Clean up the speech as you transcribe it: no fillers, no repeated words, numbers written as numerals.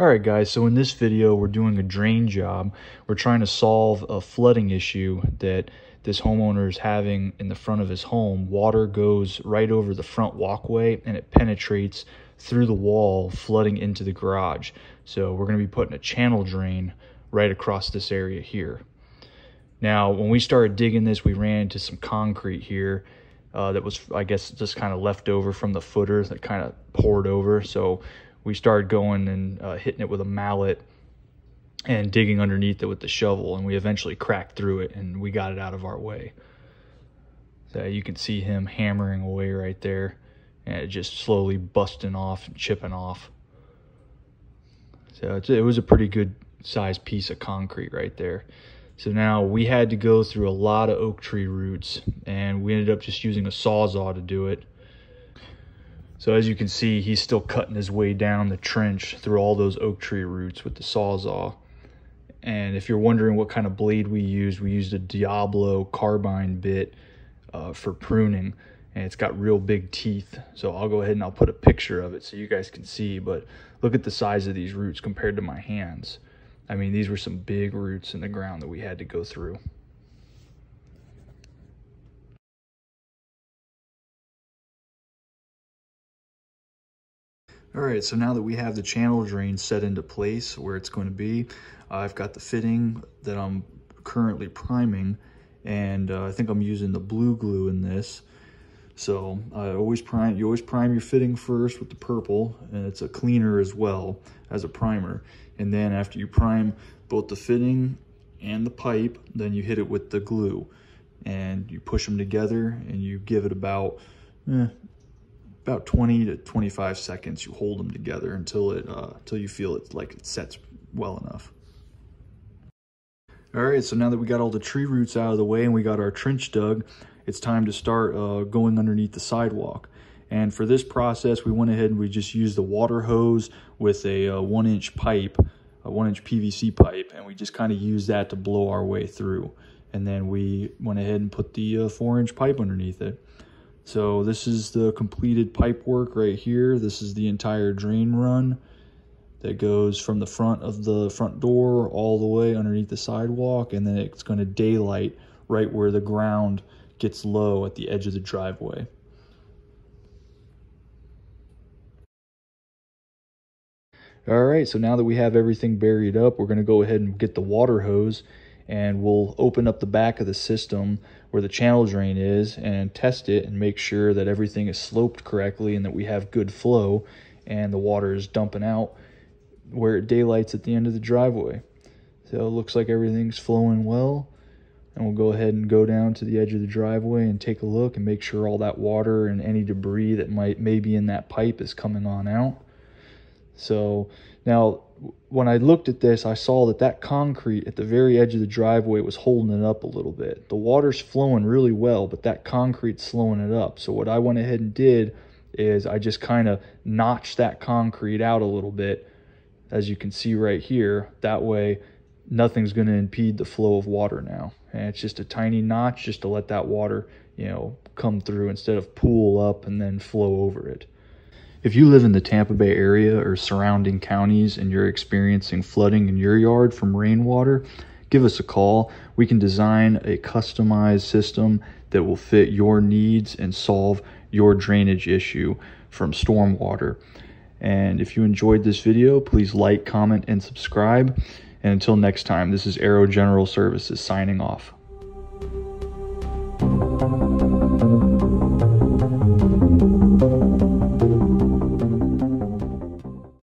Alright guys, so in this video we're doing a drain job. We're trying to solve a flooding issue that this homeowner is having in the front of his home. Water goes right over the front walkway and it penetrates through the wall, flooding into the garage. So we're going to be putting a channel drain right across this area here. Now when we started digging this, we ran into some concrete here that was, I guess, just kind of left over from the footer that kind of poured over. So we started going and hitting it with a mallet and digging underneath it with the shovel, and we eventually cracked through it and we got it out of our way. So you can see him hammering away right there and it just slowly busting off and chipping off. So it was a pretty good sized piece of concrete right there. So now we had to go through a lot of oak tree roots and we ended up just using a sawzall to do it. So as you can see, he's still cutting his way down the trench through all those oak tree roots with the sawzall. And if you're wondering what kind of blade we used a Diablo carbine bit for pruning, and it's got real big teeth. So I'll go ahead and I'll put a picture of it so you guys can see, but look at the size of these roots compared to my hands. I mean, these were some big roots in the ground that we had to go through. All right, so now that we have the channel drain set into place where it's going to be, I've got the fitting that I'm currently priming, and I think I'm using the blue glue in this. So you always prime your fitting first with the purple, and it's a cleaner as well as a primer. And then after you prime both the fitting and the pipe, then you hit it with the glue, and you push them together, and you give it about 20 to 25 seconds. You hold them together until you feel it like it sets well enough. All right, so now that we got all the tree roots out of the way and we got our trench dug, it's time to start going underneath the sidewalk. And for this process, we went ahead and we just used the water hose with a 1-inch pipe, a 1-inch PVC pipe, and we just kind of used that to blow our way through. And then we went ahead and put the 4-inch pipe underneath it. So this is the completed pipe work right here. This is the entire drain run that goes from the front door all the way underneath the sidewalk, and then it's going to daylight right where the ground gets low at the edge of the driveway. All right, so now that we have everything buried up, we're going to go ahead and get the water hose, and we'll open up the back of the system where the channel drain is and test it and make sure that everything is sloped correctly and that we have good flow and the water is dumping out where it daylights at the end of the driveway. So it looks like everything's flowing well, and we'll go ahead and go down to the edge of the driveway and take a look and make sure all that water and any debris that may be in that pipe is coming on out. So now when I looked at this, I saw that concrete at the very edge of the driveway was holding it up a little bit. The water's flowing really well, but that concrete's slowing it up. So what I went ahead and did is I just kind of notched that concrete out a little bit, as you can see right here. That way nothing's going to impede the flow of water now. And it's just a tiny notch just to let that water, come through instead of pool up and then flow over it. If you live in the Tampa Bay area or surrounding counties and you're experiencing flooding in your yard from rainwater, give us a call. We can design a customized system that will fit your needs and solve your drainage issue from stormwater. And if you enjoyed this video, please like, comment, and subscribe. And until next time, this is Arrow General Services signing off.